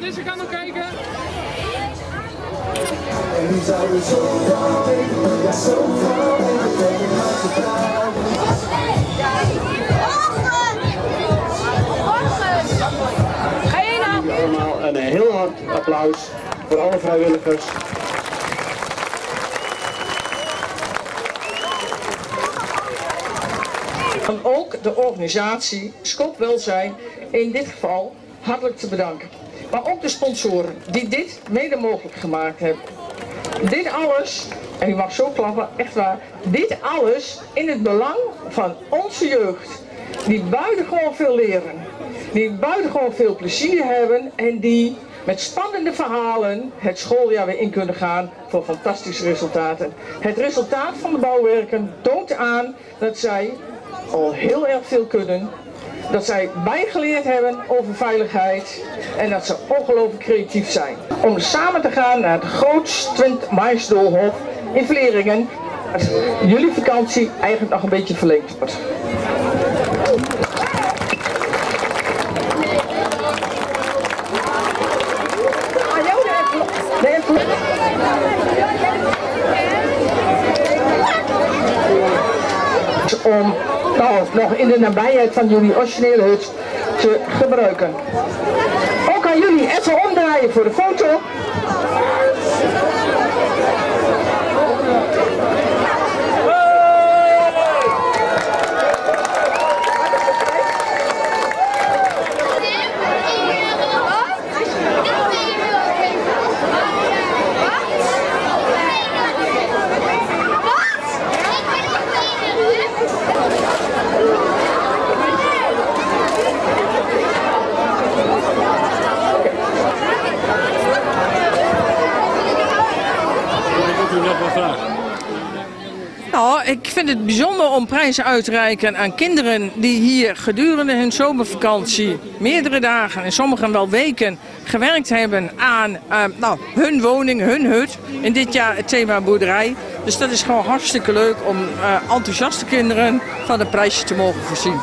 van deze kant nog kijken. En nu zou je zo vaak denken, ja zo vaak denken, denk ik maar zo vaak. Allemaal een heel hard applaus voor alle vrijwilligers. En ook de organisatie Scoop Welzijn in dit geval hartelijk te bedanken. Maar ook de sponsoren die dit mede mogelijk gemaakt hebben. Dit alles, en u mag zo klappen, echt waar. Dit alles in het belang van onze jeugd. Die buitengewoon veel leren. Die buitengewoon veel plezier hebben. En die met spannende verhalen het schooljaar weer in kunnen gaan voor fantastische resultaten. Het resultaat van de bouwwerken toont aan dat zij al heel erg veel kunnen. Dat zij bijgeleerd hebben over veiligheid en dat ze ongelooflijk creatief zijn. Om samen te gaan naar het grootste Twente Maisdoolhof in Vleringen. Jullie vakantie eigenlijk nog een beetje verlengd wordt. Om nog in de nabijheid van jullie originele hut te gebruiken. Ook aan jullie even omdraaien voor de foto. Nou, ik vind het bijzonder om prijzen uit te reiken aan kinderen die hier gedurende hun zomervakantie meerdere dagen en sommigen wel weken gewerkt hebben aan hun woning, hun hut. In dit jaar het thema boerderij. Dus dat is gewoon hartstikke leuk om enthousiaste kinderen van een prijsje te mogen voorzien.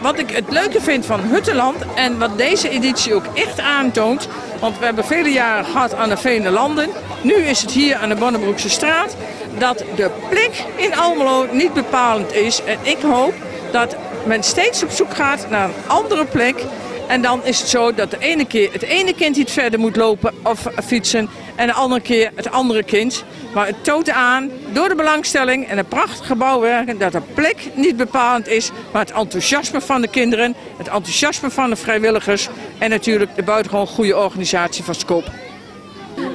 Wat ik het leuke vind van Huttenland en wat deze editie ook echt aantoont, want we hebben vele jaren gehad aan de Vele Landen. Nu is het hier aan de Bonnebroekse straat dat de plek in Almelo niet bepalend is. En ik hoop dat men steeds op zoek gaat naar een andere plek. En dan is het zo dat de ene keer het ene kind iets verder moet lopen of fietsen en de andere keer het andere kind. Maar het toont aan, door de belangstelling en de prachtige bouwwerken, dat de plek niet bepalend is, maar het enthousiasme van de kinderen, het enthousiasme van de vrijwilligers en natuurlijk de buitengewoon goede organisatie van SCOP.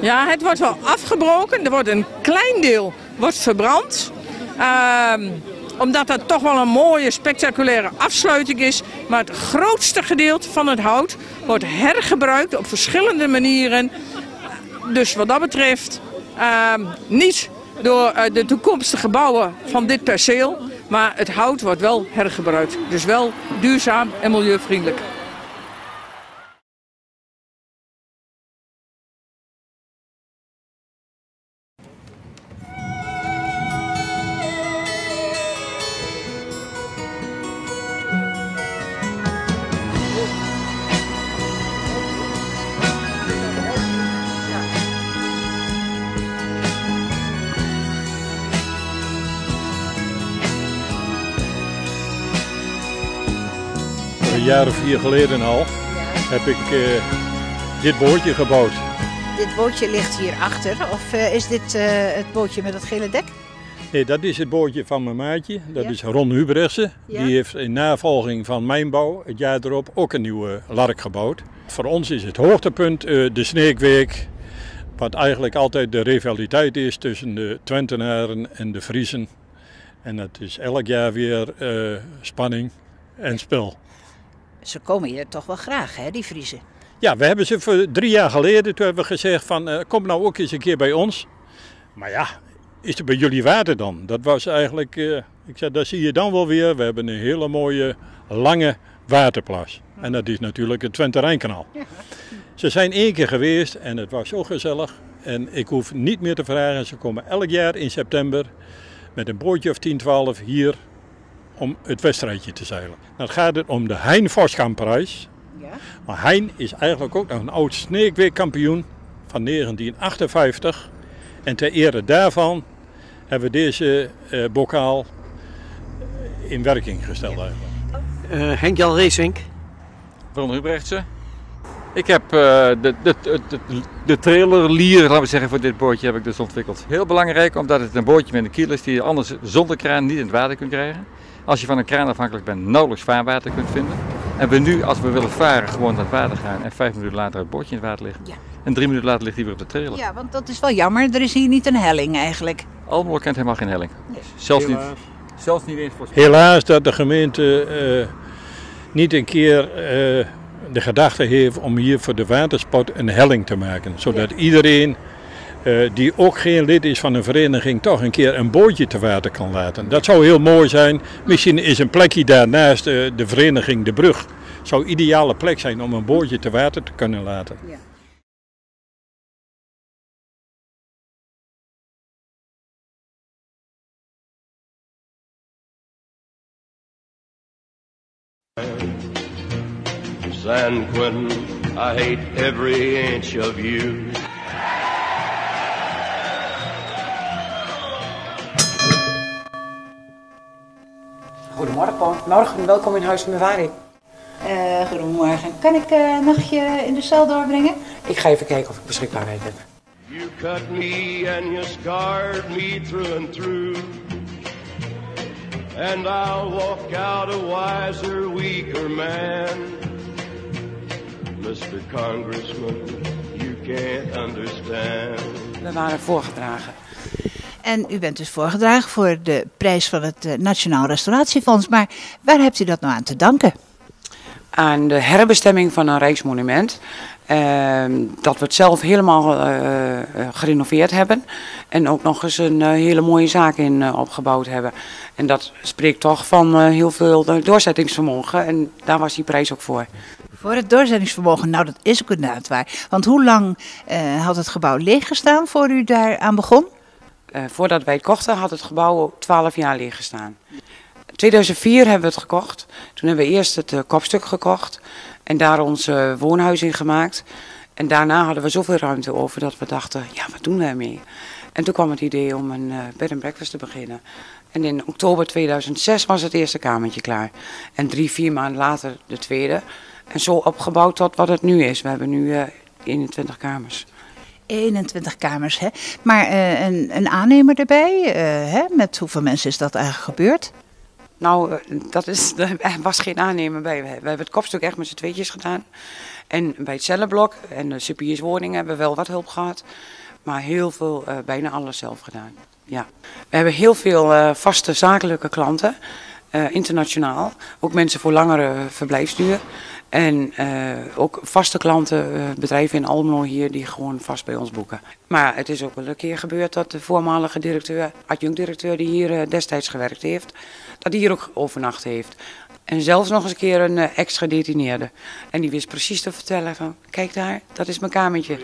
Ja, het wordt wel afgebroken. Er wordt een klein deel verbrand. Omdat dat toch wel een mooie, spectaculaire afsluiting is. Maar het grootste gedeelte van het hout wordt hergebruikt op verschillende manieren. Dus wat dat betreft niet door de toekomstige bouwen van dit perceel. Maar het hout wordt wel hergebruikt. Dus wel duurzaam en milieuvriendelijk. Een jaar of 4 geleden al heb ik dit bootje gebouwd. Dit bootje ligt hier achter, of is dit het bootje met het gele dek? Nee, dat is het bootje van mijn maatje. Dat is Ron Hubrechtsen. Ja. Die heeft in navolging van mijn bouw het jaar erop ook een nieuwe lark gebouwd. Voor ons is het hoogtepunt de sneekweek. Wat eigenlijk altijd de rivaliteit is tussen de Twentenaren en de Friezen. En dat is elk jaar weer spanning en spel. Ze komen hier toch wel graag, hè, die Friezen? Ja, we hebben ze voor 3 jaar geleden, toen hebben we gezegd van kom nou ook eens een keer bij ons. Maar ja, is het bij jullie water dan? Dat was eigenlijk, ik zei, dat zie je dan wel weer. We hebben een hele mooie, lange waterplas. En dat is natuurlijk het Twente Rijnkanaal. Ja. Ze zijn 1 keer geweest en het was zo gezellig. En ik hoef niet meer te vragen. Ze komen elk jaar in september met een bootje of 10, 12 hier om het wedstrijdje te zeilen. Dan gaat het om de Heijn-Vorskamp-prijs. Ja. Maar Heijn is eigenlijk ook nog een oud sneekweekkampioen van 1958. En ter ere daarvan hebben we deze bokaal in werking gesteld. Henk Jan Reeswink. Ron Rubrechtse. Ik heb de trailerlier, laten we zeggen, voor dit bootje heb ik dus ontwikkeld. Heel belangrijk, omdat het een bootje met een kiel is die je anders zonder kraan niet in het water kunt krijgen. Als je van een kraan afhankelijk bent, nauwelijks vaarwater kunt vinden. En we nu, als we willen varen, gewoon naar het water gaan en 5 minuten later het bootje in het water ligt. Ja. En 3 minuten later ligt hij weer op de trailer. Ja, want dat is wel jammer. Er is hier niet een helling eigenlijk. Almelo kent helemaal geen helling. Nee. Zelfs niet eens voor... Helaas dat de gemeente niet een keer... de gedachte heeft om hier voor de watersport een helling te maken. Zodat iedereen die ook geen lid is van een vereniging toch een keer een bootje te water kan laten. Dat zou heel mooi zijn. Misschien is een plekje daarnaast de vereniging De Brug. Zou een ideale plek zijn om een bootje te water te kunnen laten. Ja. San Quentin, I hate every inch of you. Goedemorgen, Paul. Morgen, welkom in Huis van Bewaring. Goedemorgen. Kan ik een nachtje in de cel doorbrengen? Ik ga even kijken of ik beschikbaarheid heb. You cut me and you scarred me through and through. And I'll walk out a wiser, weaker man. Mr. Congressman, you can't understand. We waren voorgedragen. En u bent dus voorgedragen voor de prijs van het Nationaal Restauratiefonds. Maar waar hebt u dat nou aan te danken? Aan de herbestemming van een rijksmonument. Dat we het zelf helemaal gerenoveerd hebben. En ook nog eens een hele mooie zaak in opgebouwd hebben. En dat spreekt toch van heel veel doorzettingsvermogen. En daar was die prijs ook voor. Voor het doorzettingsvermogen, nou dat is ook inderdaad waar. Want hoe lang had het gebouw leeggestaan voor u daar aan begon? Voordat wij het kochten had het gebouw 12 jaar leeggestaan. In 2004 hebben we het gekocht. Toen hebben we eerst het kopstuk gekocht en daar ons woonhuis in gemaakt. En daarna hadden we zoveel ruimte over dat we dachten, ja wat doen we ermee? En toen kwam het idee om een bed and breakfast te beginnen. En in oktober 2006 was het eerste kamertje klaar. En 3-4 maanden later de tweede. En zo opgebouwd tot wat het nu is. We hebben nu 21 kamers. 21 kamers, hè? Maar een aannemer erbij, hè? Met hoeveel mensen is dat eigenlijk gebeurd? Nou, er was geen aannemer bij. We hebben het kopstuk echt met z'n tweetjes gedaan. En bij het cellenblok en de cipierswoning hebben we wel wat hulp gehad. Maar heel veel, bijna alles zelf gedaan. Ja. We hebben heel veel vaste zakelijke klanten, internationaal. Ook mensen voor langere verblijfsduur. En ook vaste klanten, bedrijven in Almelo hier, die gewoon vast bij ons boeken. Maar het is ook wel een keer gebeurd dat de voormalige directeur, adjunct-directeur die hier destijds gewerkt heeft, dat die hier ook overnacht heeft. En zelfs nog eens een keer een ex-gedetineerde. En die wist precies te vertellen van, kijk daar, dat is mijn kamertje.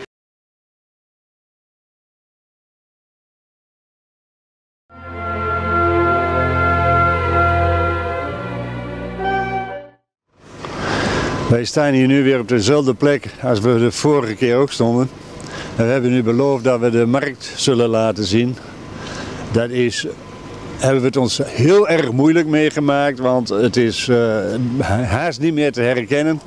Wij staan hier nu weer op dezelfde plek als we de vorige keer ook stonden. En we hebben nu beloofd dat we de markt zullen laten zien. Dat is, hebben we het ons heel erg moeilijk meegemaakt, want het is haast niet meer te herkennen.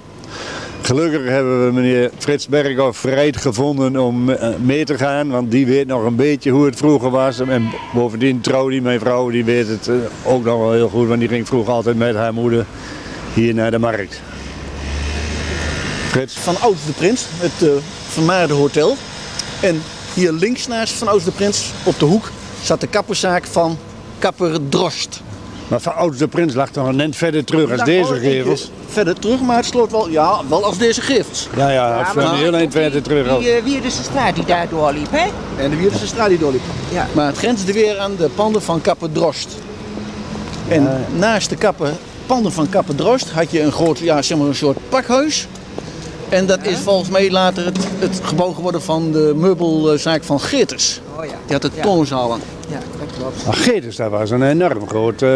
Gelukkig hebben we meneer Frits Berghoff vrij gevonden om mee te gaan, want die weet nog een beetje hoe het vroeger was. En bovendien trouwde mijn vrouw, die weet het ook nog wel heel goed, want die ging vroeger altijd met haar moeder hier naar de markt. Van Ouds de Prins, het vermaarde hotel. En hier links naast Van Ouds de Prins, op de hoek, zat de kapperszaak van Kapper Drost. Maar Van Ouds de Prins lag toch een net verder terug als deze gevels? Verder terug, maar het sloot wel, ja, wel als deze gevels. Ja, ja, het sloot heel eind verder terug. Die Wierdensestraat die daar doorliep, hè? En de Wierdensestraat die doorliep. Ja. Maar het grensde weer aan de panden van Kapper Drost. En naast de panden van Kapper Drost had je een groot, ja, zeg maar een soort pakhuis. En dat is volgens mij later het gebogen worden van de meubelzaak van Geertes. Oh, ja. Die had de toonzalen. Ja, dat klopt. Maar Geertes, dat was een enorm grote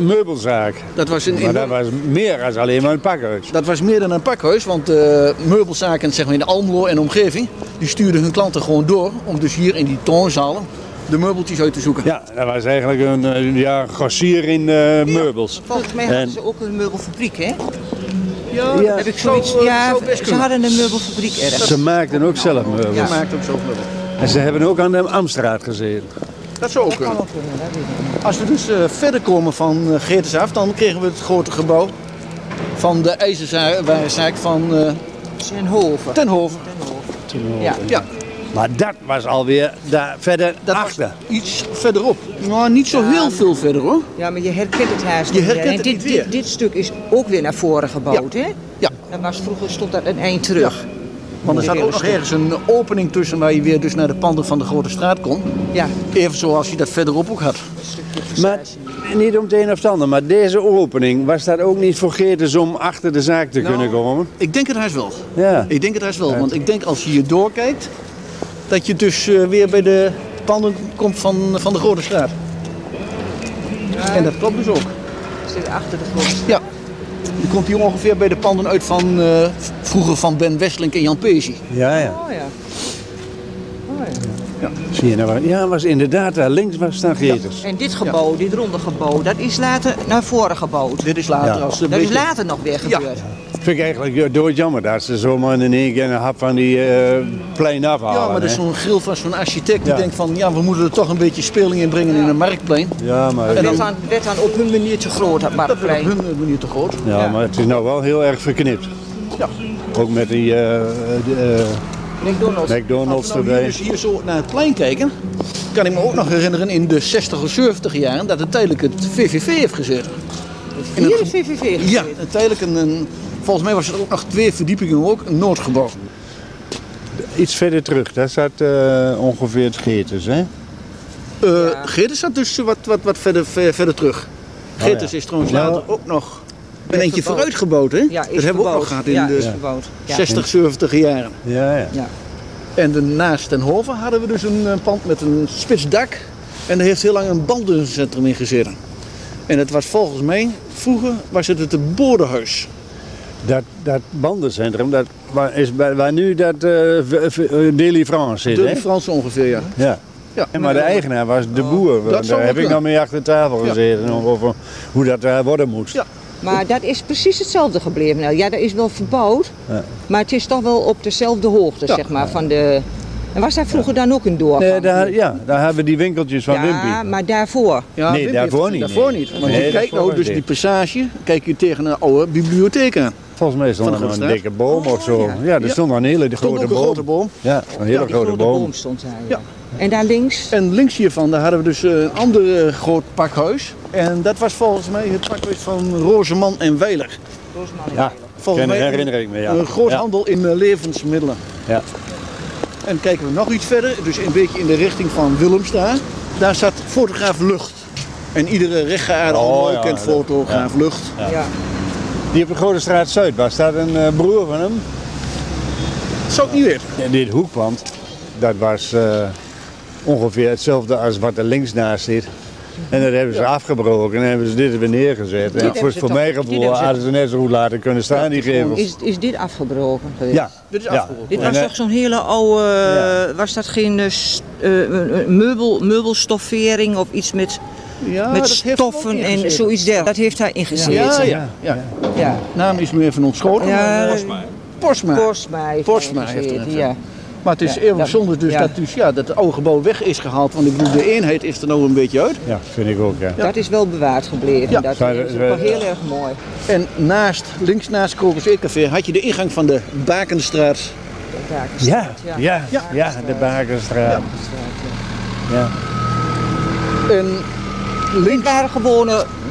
meubelzaak. Dat was dat was meer dan alleen maar een pakhuis. Dat was meer dan een pakhuis, want de meubelzaken zeg maar, in de Almelo en de omgeving, die stuurden hun klanten gewoon door om dus hier in die toonzalen de meubeltjes uit te zoeken. Ja, dat was eigenlijk een grossier in meubels. Volgens mij hadden ze ook een meubelfabriek, hè? Ja, ja. Heb ik zoiets, ze hadden een meubelfabriek ergens. Ze maakten ook zelf meubels. Ja, ze maakten ook zelf meubels. En ze hebben ook aan de Amstraat gezeten. Dat zou ook kunnen. Als we dus verder komen van Geertes af, dan kregen we het grote gebouw van de ijzerwarenzaak van Tenhoven. Tenhoven. Ja. Maar dat was alweer daar verder achter. Iets verderop. Nou, niet zo heel veel verder hoor. Ja, maar je herkent het haast niet. Dit stuk is ook weer naar voren gebouwd, hè? Ja. En was vroeger stond dat een eind terug. Ja. Want er zat ook nog ergens een opening tussen waar je weer dus naar de panden van de Grote Straat kon. Ja. Even zoals je dat verderop ook had. Maar niet om het een of het ander, maar deze opening, was dat ook niet voor Geertes om achter de zaak te kunnen komen? Ik denk het haast wel. Ja. Ik denk het haast wel, want ik denk als je hier doorkijkt, dat je dus weer bij de panden komt van de Grote Straat. Ja. En dat klopt dus ook. Zit achter de Grote Straat? Ja. Je komt hier ongeveer bij de panden uit van vroeger van Ben Westlink en Jan Peesie. Ja. Oh ja. Zie je nou? Ja, was inderdaad daar links was daar Geertes. Ja. En dit gebouw, dit ronde gebouw, dat is later naar voren gebouwd. Dit is later als dat is later nog weer gebeurd. Dat vind ik eigenlijk doodjammer dat ze zomaar in één keer een hap van die plein afhalen. Ja, maar dat is zo'n gril van zo'n architect die denkt van we moeten er toch een beetje speling in brengen in een marktplein. Ja, maar en dat werd dan op hun manier te groot, dat marktplein. Dat werd op hun manier te groot. Ja, maar het is nou wel heel erg verknipt. Ja. Ook met die McDonald's erbij. Als we dus hier zo naar het plein kijken, kan ik me ook nog herinneren in de 60 of 70 jaren dat het tijdelijk het VVV heeft gezeten. Hier is het VVV gezeten? Ja, tijdelijk een volgens mij was er ook nog 2 verdiepingen, ook een noodgebouw. Iets verder terug, daar zat ongeveer het Geertes, hè? Geertes zat dus wat verder terug. Geertes is trouwens later ook nog een eentje vooruit gebouwd, hè? Ja, dat hebben we ook nog gehad in de 60, 70 jaren. Ja. En naast Tenhoven hadden we dus een pand met een spits dak. En daar heeft heel lang een bandencentrum in gezeten. En dat was volgens mij, vroeger was het bodenhuis. Dat bandencentrum, dat is waar nu dat Deli-France zit, hè? Deli-France ongeveer, ja. En maar de eigenaar was de boer. Daar heb ik nog mee achter tafel gezeten over hoe dat worden moest. Ja. Maar dat is precies hetzelfde gebleven. Nou, ja, dat is wel verbouwd, maar het is toch wel op dezelfde hoogte, zeg maar, van de... En was daar vroeger dan ook een doorgang? Nee, daar hebben we die winkeltjes van Wimpy. Ja, maar daarvoor? Ja, nee, daarvoor niet. Want je kijkt nou dus die passage, kijk je tegen een oude bibliotheek aan. Volgens mij stond er nog een dikke boom of zo. Ja, er stond nog een hele grote boom. Ja, een hele grote boom stond daar. Ja. En daar links? En links hiervan, daar hadden we dus een ander groot pakhuis. En dat was volgens mij het pakhuis van Rozeman en Weiler. Rozeman en Weiler. Volgens mij herinner ik me, een groothandel in levensmiddelen. Ja. En kijken we nog iets verder, dus een beetje in de richting van Willemstra. Daar zat fotograaf Lucht. En iedere rechtgeaarde kent fotograaf Lucht. Ja. Die op de Grote Straat Zuid was, staat een broer van hem. Dat zou ik niet weten. En dit hoekpand, dat was ongeveer hetzelfde als wat er links naast zit. En dat hebben ze afgebroken en hebben ze dit weer neergezet. En voor mijn gevoel hadden ze net zo goed laten kunnen staan, die gevels. Is dit afgebroken geweest? Ja, dit is afgebroken. Dit was toch zo'n hele oude, was dat geen meubelstoffering of iets met... Ja, met stoffen en zoiets dergelijks. Dat heeft hij ingezeten. Ja. Naam is me even ontschoten. Ja, Porsma heeft er Maar het is eeuwig zonde dus dat het oude gebouw weg is gehaald. Want ik bedoel, de eenheid is er nou een beetje uit. Ja, vind ik ook. Ja. Dat is wel bewaard gebleven. Ja. Dat is wel heel erg mooi. En links naast Krokus Eetcafé had je de ingang van de Bakenstraat. De Bakenstraat. Ja. En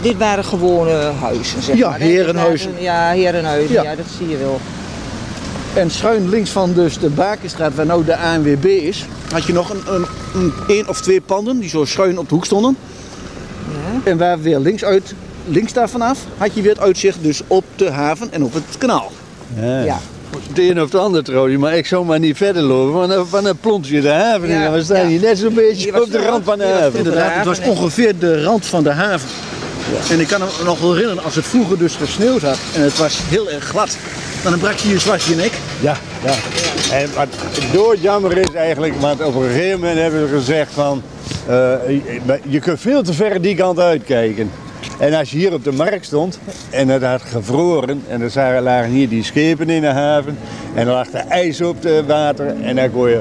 dit waren gewone huizen, zeg maar. Herenhuizen. Herenhuizen, ja, dat zie je wel. En schuin links van dus de Bakenstraat, waar nou de ANWB is, had je nog een of 2 panden die zo schuin op de hoek stonden. Ja. En waar weer links daarvan af, had je weer het uitzicht dus op de haven en op het kanaal. Ja. de een of de ander trouwens, maar ik zou maar niet verder lopen, want dan plomp je de haven in. We staan hier net zo'n beetje op de rand van de haven. Inderdaad, het was ongeveer de rand van de haven. Ja. En ik kan me nog herinneren, als het vroeger dus gesneeuwd had en het was heel erg glad, dan brak je zwart je nek. Ja, ja. En wat doodjammer is eigenlijk, want op een gegeven moment hebben ze gezegd van, je kunt veel te ver die kant uitkijken. En als je hier op de markt stond en het had gevroren en er lagen hier die schepen in de haven en er lag de ijs op het water en daar kon je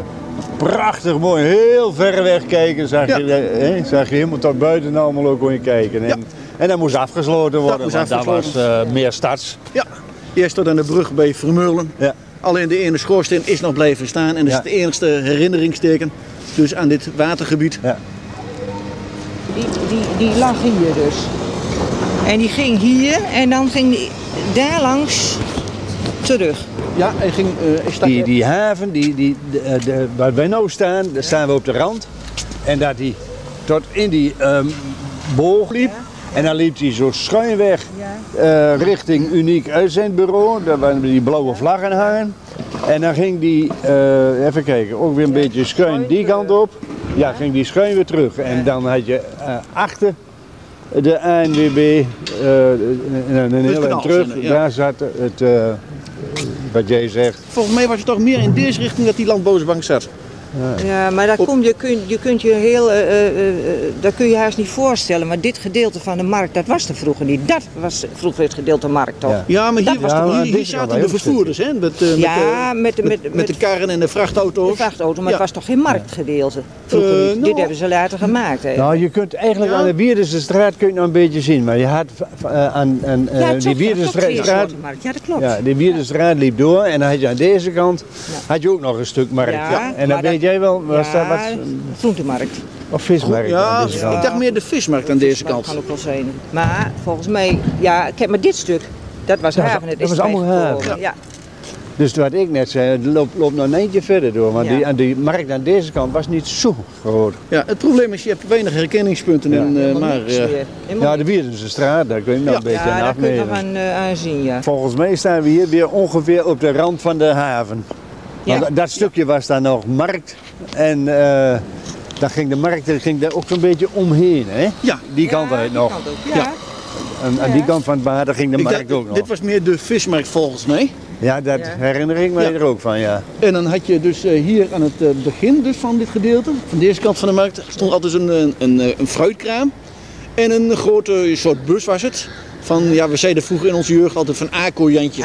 prachtig mooi heel ver weg kijken, zag je helemaal tot buiten Almelo kon je kijken. En, en dat moest afgesloten worden, dat was meer stads. Ja, eerst tot aan de brug bij Vermeulen. Ja. Alleen de ene schoorsteen is nog blijven staan en dat is het enigste herinneringsteken dus aan dit watergebied. Ja. Die lag hier dus. En die ging hier en dan ging die daar langs terug. Ja, hij ging... Die haven, waar wij nu staan, daar staan we op de rand. En dat hij tot in die boog liep. Ja. En dan liep hij zo schuin weg richting Uniek Uitzendbureau. Daar waren die blauwe vlaggen hangen. En dan ging die, even kijken, ook weer een beetje schuin die kant op. Ja, ging die schuin weer terug. En dan had je achter... De ANWB, een heel eind terug, daar zat het, wat jij zegt. Volgens mij was het toch meer in deze richting dat die landbouwbank zat. Ja, maar daar kun je haast niet voorstellen, maar dit gedeelte van de markt, dat was er vroeger niet. Dat was vroeger het gedeelte markt toch? Ja, maar hier, hier zaten de vervoerders, hè? Met de karren en de vrachtauto's. De vrachtauto, maar het was toch geen marktgedeelte? Vroeger, dit hebben ze later gemaakt. Hè. Nou, je kunt eigenlijk aan de Bierdensestraat kun je nog een beetje zien, maar je had die Bierdenstraat. Ja, dat klopt. Ja, de Bierdenstraat liep door en dan had je aan deze kant had je ook nog een stuk markt. Ja, en dan weet jij wel, was daar wat... Groentemarkt. Of vismarkt. Ja, ik dacht meer de vismarkt aan deze kant. Dat kan ook wel zijn. Maar volgens mij, ja, kijk maar dit stuk, dat was haven. Dat was allemaal haven. Ja. Dus wat ik net zei, loopt nog een eindje verder door. Want die markt aan deze kant was niet zo groot. Ja, het probleem is, je hebt weinig herkenningspunten in de Wierdensestraat, daar kun je nog een beetje aan afmeten. Ja, daar kun je nog aan zien, Volgens mij staan we hier weer ongeveer op de rand van de haven. Ja. Want dat stukje was daar nog markt en dan ging de markt daar ook zo'n beetje omheen, hè? Ja. Die kant uit nog. Kant ook. Ja. Ja. En aan die kant van het water ging de markt ook nog. Dit was meer de vismarkt volgens mij. Ja, dat herinner ik me er ook van, En dan had je dus hier aan het begin dus van dit gedeelte, van deze kant van de markt, stond altijd een fruitkraam. En een grote soort bus was het. Van, we zeiden vroeger in onze jeugd altijd van Ako-Jantje.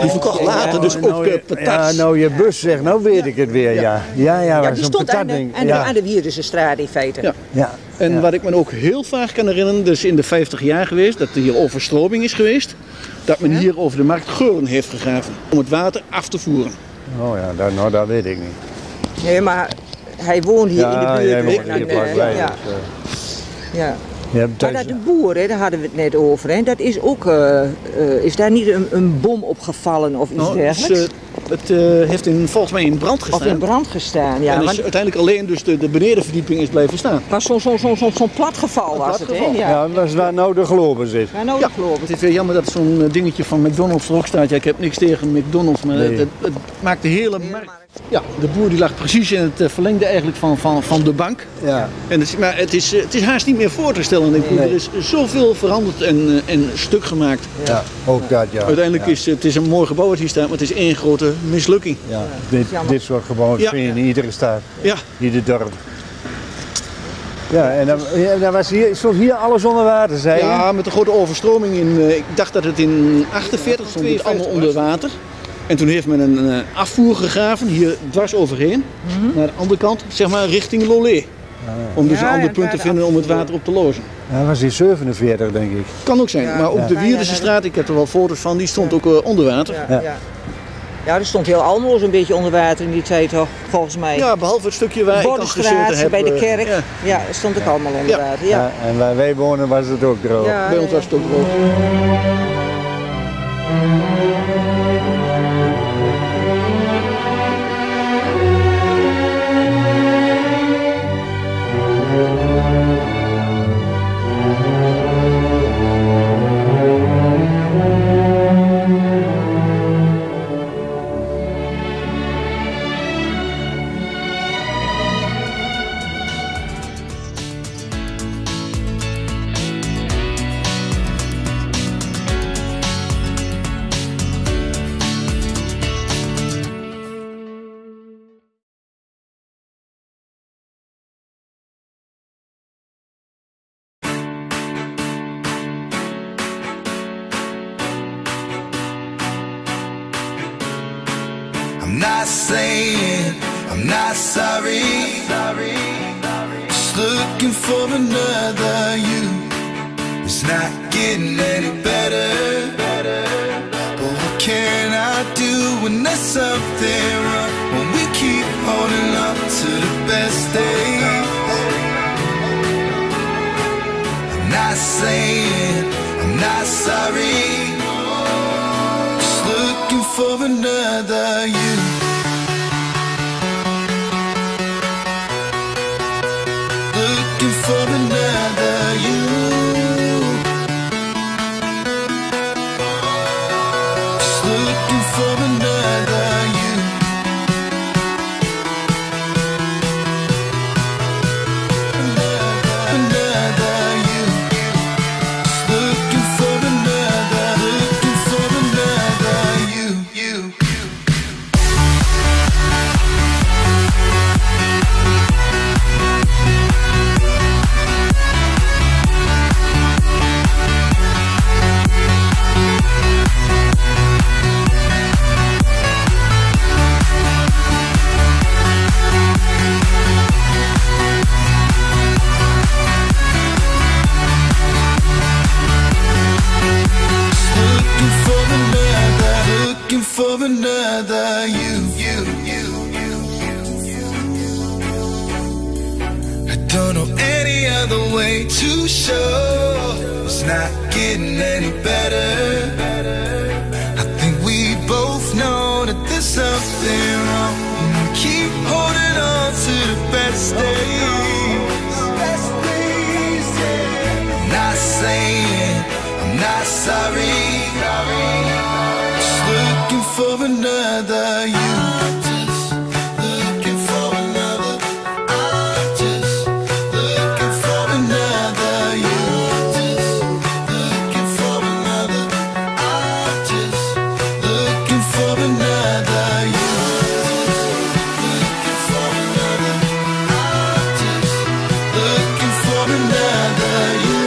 Die verkocht later dus ook patat. Ja, nou je bus zegt, nou weet ik het weer, Ja, die stond aan de Wierdensestraat in feite. Ja. Ja. En wat ik me ook heel vaag kan herinneren, dus in de 50 jaar geweest, dat er hier overstroming is geweest. Dat men hier over de markt geulen heeft gegraven om het water af te voeren. Oh ja, dat weet ik niet. Nee, maar hij woonde hier in de buurt. Ja, hij woonde hier vlakbij. Ja. Maar dat de boeren, daar hadden we het net over, hè? Dat is ook, is daar niet een bom op gevallen of iets dergelijks? Het heeft volgens mij in brand gestaan. Of in brand gestaan, ja. En want uiteindelijk alleen dus de benedenverdieping is blijven staan. Maar zo'n platgeval was het, hè? Ja, dat is waar nou de globe zit. Waar nou de globe. Het is weer jammer dat zo'n dingetje van McDonald's erop staat. Ja, ik heb niks tegen McDonald's, maar het maakt de hele markt. Ja, de boer die lag precies in het verlengde eigenlijk van de bank. Ja. En maar het is haast niet meer voor te stellen. Er is zoveel veranderd en stuk gemaakt. Ja, ook dat uiteindelijk is het een mooi gebouw wat hier staat, maar het is één grote mislukking. Ja. Dit soort gebouwen vind je in iedere stad, ieder dorp. Ja, en dan was hier alles onder water, zei je? Ja, met de grote overstroming. Ik dacht dat het in 48 stond het allemaal onder water. En toen heeft men een afvoer gegraven, hier dwars overheen, naar de andere kant, zeg maar richting Lolé. Om dus een ander punt te vinden om het water op te lozen. Ja, dat was in 47 denk ik. Kan ook zijn, maar op de Wierdensestraat, ik heb er wel foto's van, die stond ook onder water. Ja, er stond heel Almelo zo'n beetje onder water in die tijd toch, volgens mij. Ja, behalve het stukje waar ik al gezeten heb. Bij de kerk, er stond ook allemaal onder water. Ja. Ja, en waar wij wonen was het ook droog. Ja, bij ons was het ook droog. I'm not saying I'm not sorry. Just looking for another you. It's not getting any better. But what can I do when there's something wrong? When we keep holding up to the best days. I'm not saying I'm not sorry. Just looking for another you. Looking for another you. Just looking for another you. Another you. Just looking for another you. You. For another you. I don't know any other way to show it's not getting any better. I think we both know that there's something wrong. We keep holding on to the best days. I'm not saying I'm not sorry. Looking for another you. I'm just looking for another. I'm just looking for another you. I'm just looking for another. I'm just looking for another you. Looking for another. I'm just looking for another you.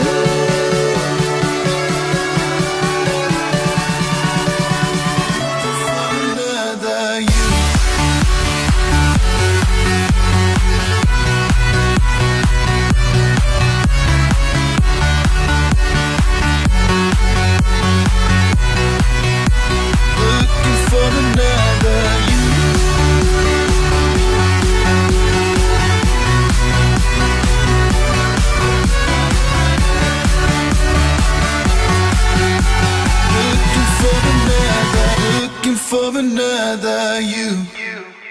For another you.